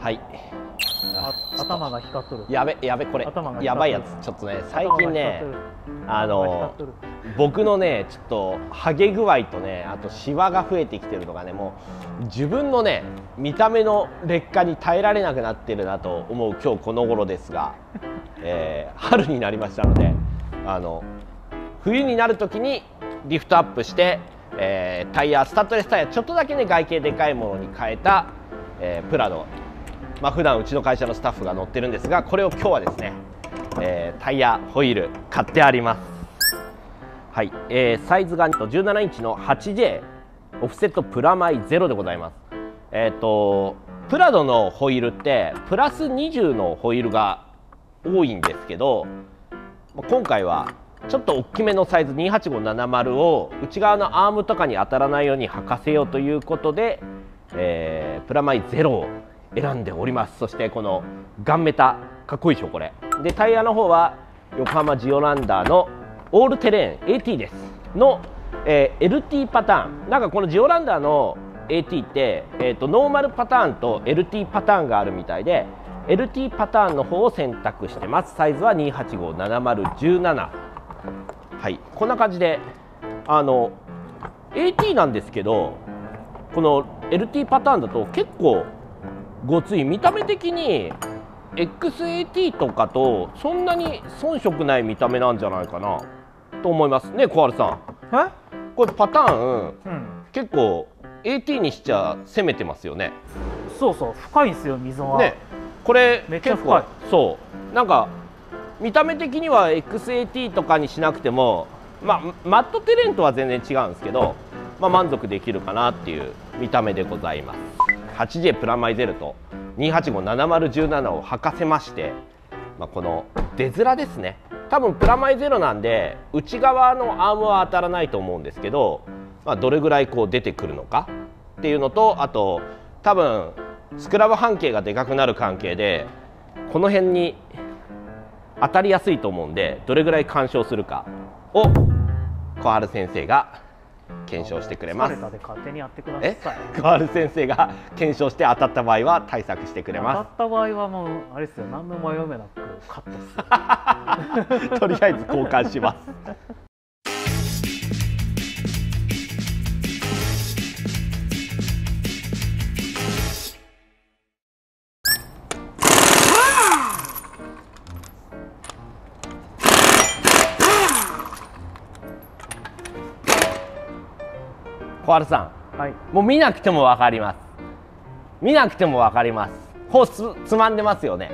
はい。頭が光っとる。やべやべ、これやばいやつ。ちょっとね最近ね、僕のねちょっとハゲ具合とね、あとシワが増えてきてるのがね、もう自分のね見た目の劣化に耐えられなくなってるなと思う今日この頃ですが、春になりましたので、冬になる時にリフトアップして、タイヤスタッドレスタイヤちょっとだけね外径でかいものに変えた、プラド、まあ普段うちの会社のスタッフが乗ってるんですが、これを今日はですね、タイヤホイール買ってあります。はい、サイズが17インチの 8J オフセットプラマイ0でございます。プラドのホイールってプラス20のホイールが多いんですけど、今回はちょっと大きめのサイズ28570を内側のアームとかに当たらないように履かせようということで、プラマイ0を選んでおります。そしてこのガンメタかっこいいでしょこれで、タイヤの方は横浜ジオランダーのオールテレーン AT ですの、LT パターン。なんかこのジオランダーの AT って、ノーマルパターンと LT パターンがあるみたいで、 LT パターンの方を選択してます。サイズは2857017。はい、こんな感じでAT なんですけど、この LT パターンだと結構ごつい。見た目的に XAT とかとそんなに遜色ない見た目なんじゃないかなと思いますね。小春さん、これパターン、結構 AT にしちゃ攻めてますよね。そうそう、深いんですよ溝は、ね、これめっちゃ深い。そうなんか見た目的には XAT とかにしなくても、まあ、マットテレンとは全然違うんですけど、まあ、満足できるかなっていう見た目でございます。 8J プラマイゼルと2857017を履かせまして、まあ、この出面ですね。多分プラマイゼロなんで内側のアームは当たらないと思うんですけど、まあ、どれぐらいこう出てくるのかっていうのと、あと多分スクラブ半径がでかくなる関係でこの辺に当たりやすいと思うんで、どれぐらい干渉するかを小春先生が検証してくれます。小春先生が検証して当たった場合は対策してくれます。当たった場合はもうあれですよ、何の迷いもなくカットするとりあえず交換します小春さん、はい、もう見なくても分かります。見なくても分かります。こうつまんでますよね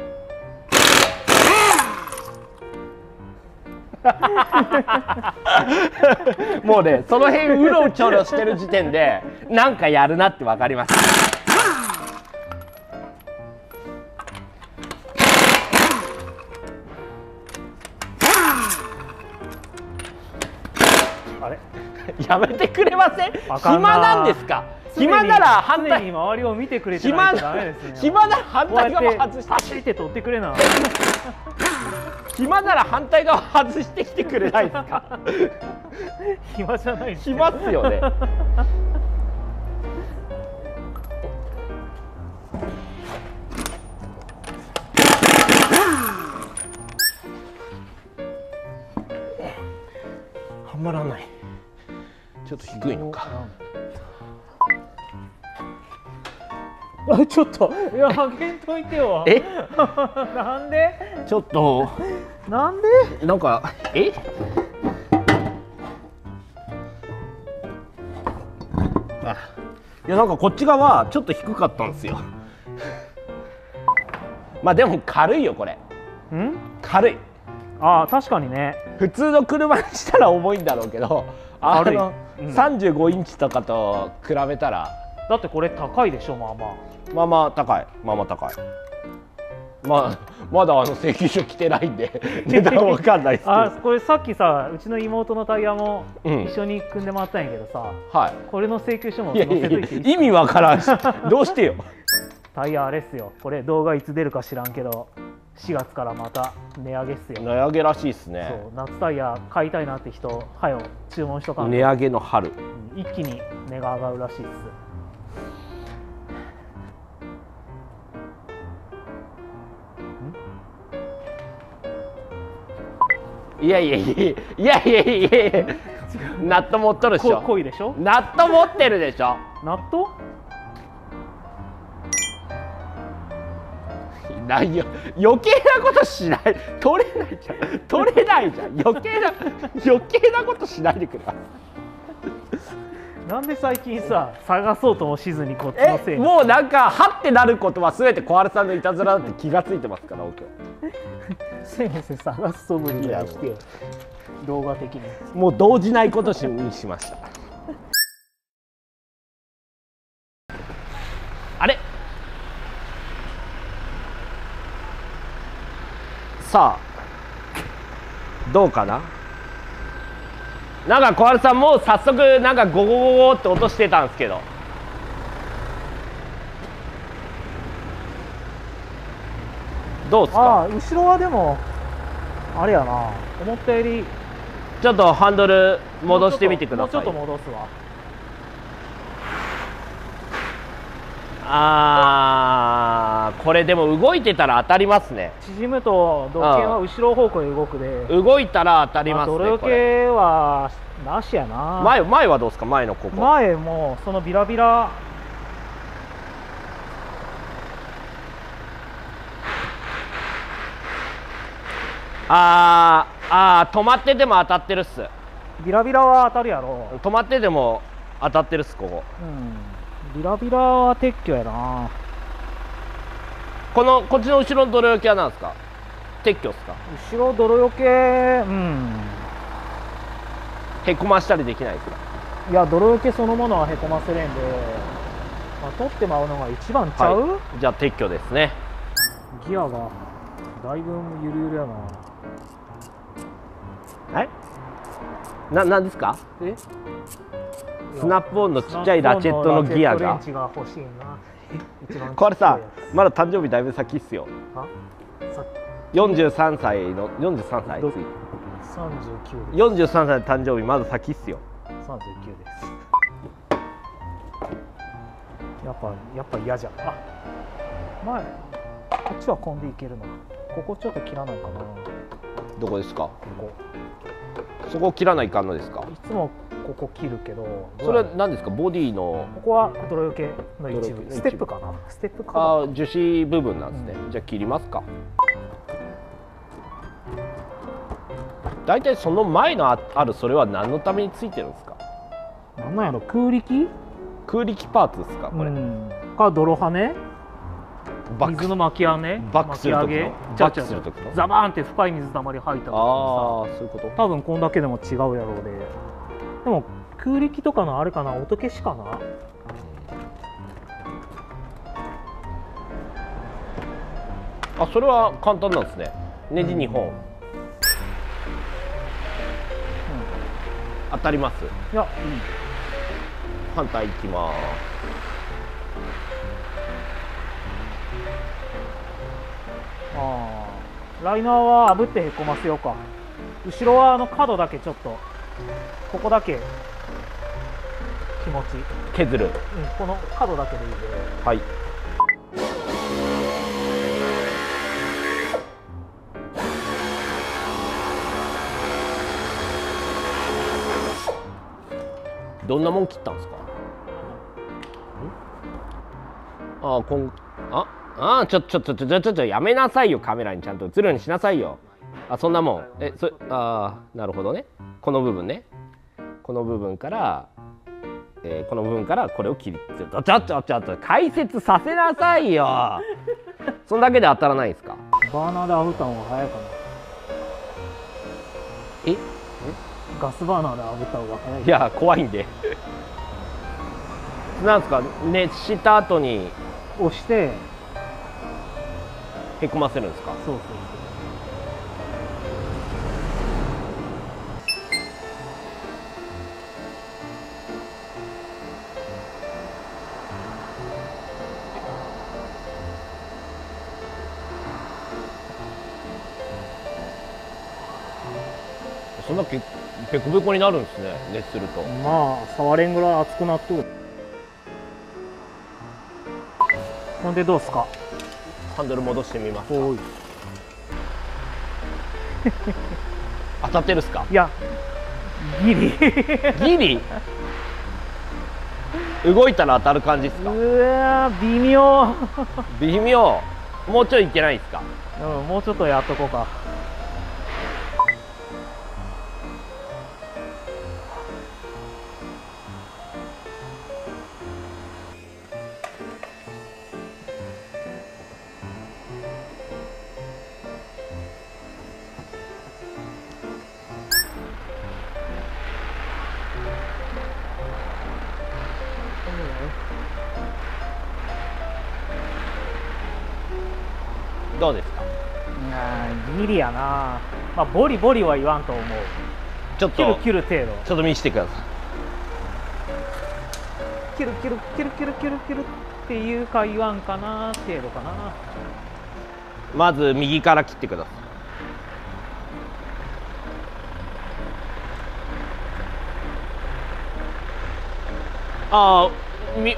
もうねその辺うろちょろしてる時点でなんかやるなって分かりますあれやめてくれません？暇なんですか？暇なら反対に周りを見てくれてないとダメですね。暇なら反対側外してパシって取ってくれな。暇なら反対側外してきてくれないですか？暇じゃないですね。暇っすよね。はまらない。ちょっと低いのか。あ、ちょっと、いや、あげんといてよ。え、なんで。ちょっと。なんで。なんか、え。あ、いや、なんかこっち側、ちょっと低かったんですよ。まあ、でも軽いよ、これ。うん。軽い。ああ、確かにね。普通の車にしたら重いんだろうけど。35インチとかと比べたら、だってこれ高いでしょ。まあまあまあまあ高い、まあまあ高い、まあまだ請求書来てないんで値段わかんないですけど、あ、これさっきさうちの妹のタイヤも一緒に組んでもらったんやけどさ、うん、これの請求書も載せといていい？意味わからんしどうしてよタイヤあれっすよ、これ動画いつ出るか知らんけど4月からまた値上げっすよ。値上げらしいですね。そう、夏タイヤ買いたいなって人はよ注文しとかんと値上げの春、うん、一気に値が上がるらしいっすいやいやいやいやいやいやいや、納豆持っとるでしょ。濃いでしょ。納豆持ってるでしょ。納豆ないよ。余計なことしない。取れないじゃん。取れないじゃん。余計なことしないでくれ。なんで最近さ、探そうともしずにこっちのせいに。もうなんかはってなることは全て小春さんのいたずらだって気がついてますから。僕せめて探すと無理だよ。動画的にもう動じないことにしました。あれさあどうかな。なんか小春さんもう早速なんかゴゴゴゴって音してたんですけど、どうですか。ああ、後ろはでもあれやな、思ったより。ちょっとハンドル戻してみてください。もうちょっと戻すわ。ああ、これでも動いてたら当たりますね。縮むと土建は後ろ方向に動くで、動いたら当たりますね。土建はなしやな。前はどうですか。前のここ、前もそのビラビラ。止まってても当たってるっす。ビラビラは当たるやろ。止まってても当たってるっす、ここ。うん、ビラビラは撤去やな。こっちの後ろの泥よけは何ですか。撤去っすか。後ろ泥よけ、うん。へこましたりできないですか。いや、泥よけそのものはへこませれんで、まあ、取ってまうのが一番ちゃう、はい、じゃあ撤去ですね。ギアがだいぶゆるゆるやな。なんですか。スナップオンのちっちゃいラチェットのギアが。これさ、まだ誕生日だいぶ先っすよ。43歳の43歳。39。43歳の誕生日まだ先っすよ。39です。やっぱ嫌じゃん。あ、前こっちは混んでいけるの。ここちょっと切らないかな。どこですか。ここ。そこを切らないかんのですか。いつもここ切るけど、それは何ですか。ボディのここは泥よけの一部、ステップかな。ステップかな。ああ、樹脂部分なんですね。じゃあ切りますか。大体その前のあるそれは何のためについてるんですか。なんなんやろ。空力パーツですか、これ。か泥跳ね。水の巻き上げ、巻き上げ、ザバーンって深い水たまり入ったときにさ、多分こんだけでも違うやろうで、でも空力とかのあれかな、音消しかな。あ、それは簡単なんですね。ネジ2本、当たります。いや、反対いきます。ああ、ライナーは炙ってへこませようか。後ろはあの角だけちょっと、ここだけ気持ち削る、この角だけでいいで、はい。どんなもん切ったんですか。ああ、ちょっとやめなさいよ。カメラにちゃんと映るようにしなさいよ。あ、そんなもん。なるほどね。この部分ね。この部分から、この部分からこれを切りつける。ちょっと解説させなさいよ。そんだけで当たらないですか。バーナーで炙った方が早いかな。え？ガスバーナーで炙った方が早い。いや、怖いんで。なんですか、熱した後に押して。へこませるんですか。そうそうそう。そんなけペコペコになるんですね、熱すると。まあ触れんぐらい熱くなっとる。ほんでどうすか。ハンドル戻してみます。当たってるっすか？いや、ギリギリ動いたら当たる感じっすか？うわ、微妙微妙。もうちょいいけないっすか？うん、もうちょっとやっとこうか。どうですか？いや、ギリやな。まあ、ボリボリは言わんと思う。ちょっとキュルキュル程度。ちょっと見してください。キュルキュルキュルキュルキュルキュルっていうか言わんかな程度かな。まず右から切ってください。ああ、これ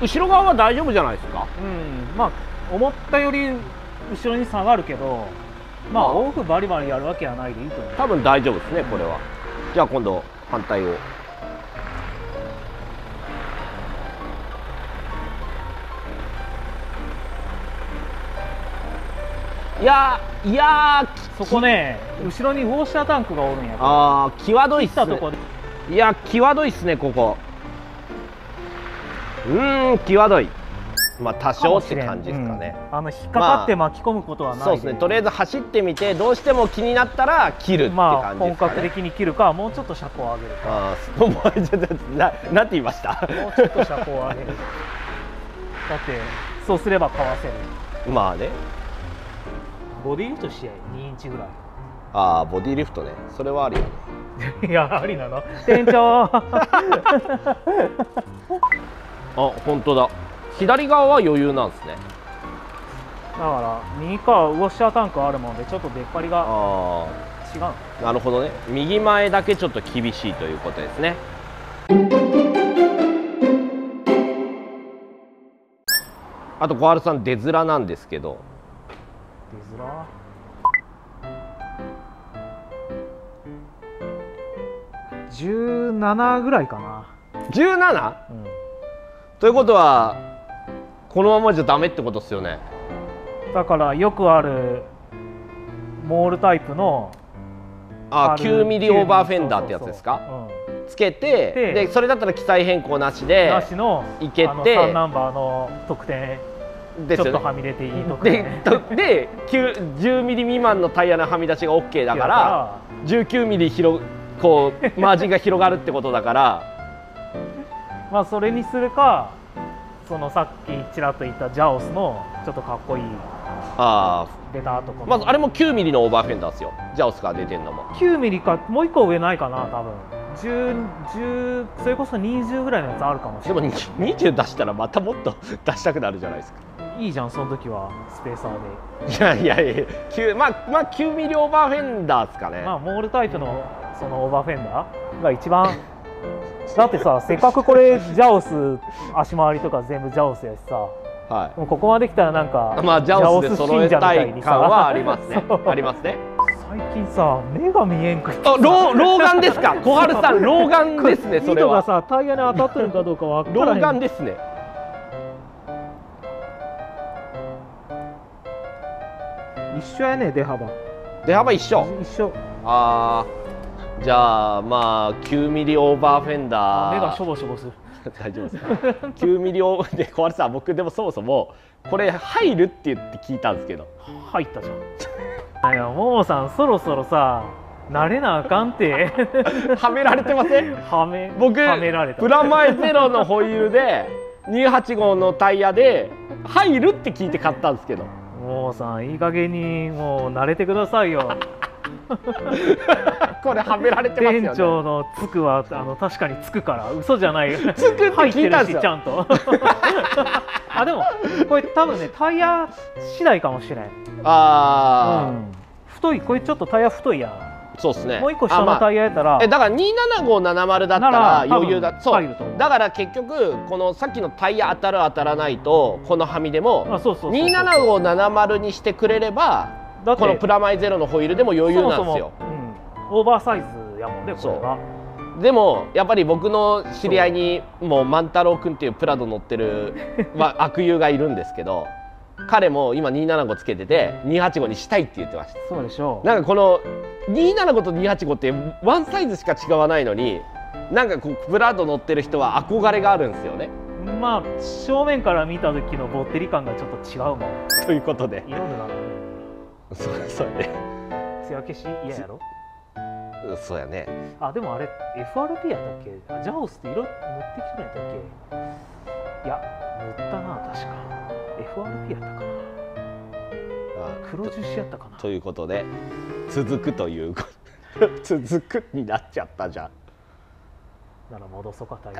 後ろ側は大丈夫じゃないですか？うん、まあ思ったより後ろに下がるけど、まあオフバリバリやるわけはないでいいと思う。多分大丈夫ですね、これは。じゃあ今度反対を。いやそこね、後ろにウォッシャータンクがおるんや。ああ、際どいっすね。いや、際どいっすね、ここ。際どい。まあ多少って感じですかね。引っかかって巻き込むことはない。そうですね。とりあえず走ってみて、どうしても気になったら切るって感じですかね。本格的に切るか、もうちょっと車高を上げるか。なんて言いました？もうちょっと車高を上げる。だってそうすればかわせる。まあね。ボディリフト試合2インチぐらい。ああ、ボディリフトね。それはありだね。いや、ありなの。店長。あ、本当だ。左側は余裕なんですね。だから右側ウォッシャータンクあるもんで、ちょっと出っ張りが違う。なるほどね。右前だけちょっと厳しいということですね。あと小春さん、出面なんですけど。出面。17ぐらいかな。17？ということはこのままじゃダメってことですよね。だからよくあるモールタイプの9ミリオーバーフェンダーってやつですか？つけて、でそれだったら記載変更なしでいけて、3ナンバーの得点ちょっとはみ出ていい得点で、10ミリ未満のタイヤのはみ出しが OK だから、19ミリこうマージンが広がるってことだから。まあそれにするか、そのさっきちらっと言ったジャオスのちょっとかっこいい出たところ。まずあれも9ミリのオーバーフェンダーですよ、ジャオスから出てるのも。9ミリか、もう1個上ないかな、多分10、それこそ20ぐらいのやつあるかもしれない。でも20出したらまたもっと出したくなるじゃないですか。いいじゃん、その時はスペーサーで。いやいやいや、まあ9ミリオーバーフェンダーですかね。まあモールタイプのそのオーバーフェンダーが一番だってさ、せっかくこれジャオス、足回りとか全部ジャオスやしさ、はい、もうここまできたらなんか、まあ、ジャオスで揃えたい感はありますね。ありますね。最近さ、目が見えんくて。老眼ですか？小春さん、老眼ですね。それは。糸がさ、タイヤに当たってるかどうかわからない。老眼ですね。一緒やね、出幅。出幅一緒。一緒。ああ。じゃあまあ9ミリオーバーフェンダー。目がしょぼしょぼする。大丈夫ですか？9ミリオーバーで小春さん、僕でもそもそもこれ入るって言って聞いたんですけど。入ったじゃん。いや、ももさんそろそろさ、慣れなあかんって。はめられてません？僕はめられた。プラマイゼロのホイールで28号のタイヤで入るって聞いて買ったんですけど。ももさん、いい加減にもう慣れてくださいよ。これはめられてますよね。店長のつくは確かにつくから、嘘じゃないよ。つく入ってるし、ちゃんと。あ、でもこれ多分ね、タイヤ次第かもしれん。ああ、うん、太い。これちょっとタイヤ太いやん。そうですね。もう一個下のタイヤやったら、まあ、だから27570だったら余裕だ。そうだから結局このさっきのタイヤ当たる当たらないと、このはみでも27570にしてくれれば、このプラマイゼロのホイールでも余裕なんですよ。オーバーサイズやもんね、これが。でもやっぱり僕の知り合いにもう万太郎君っていうプラド乗ってる、まあ、悪友がいるんですけど、彼も今275つけてて285にしたいって言ってました。そうでしょう。なんかこの275と285ってワンサイズしか違わないのに、なんかこうプラド乗ってる人は憧れがあるんですよね。まあ正面から見た時のぼってり感がちょっと違うもん。ということで。色なんだね。そうですよね。艶消し嫌やろ。そうやね。あ、でもあれ FRP やったっけ？あ、ジャオスって色塗ってきてないやったっけ？いや塗ったな確か。FRP やったかな。あ、黒樹脂やったかな。ということで続くという続くになっちゃったじゃん。なら戻そうかタイ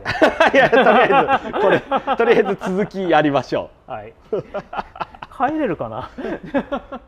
ヤ。いやとりあえず続きやりましょう。はい。帰れるかな。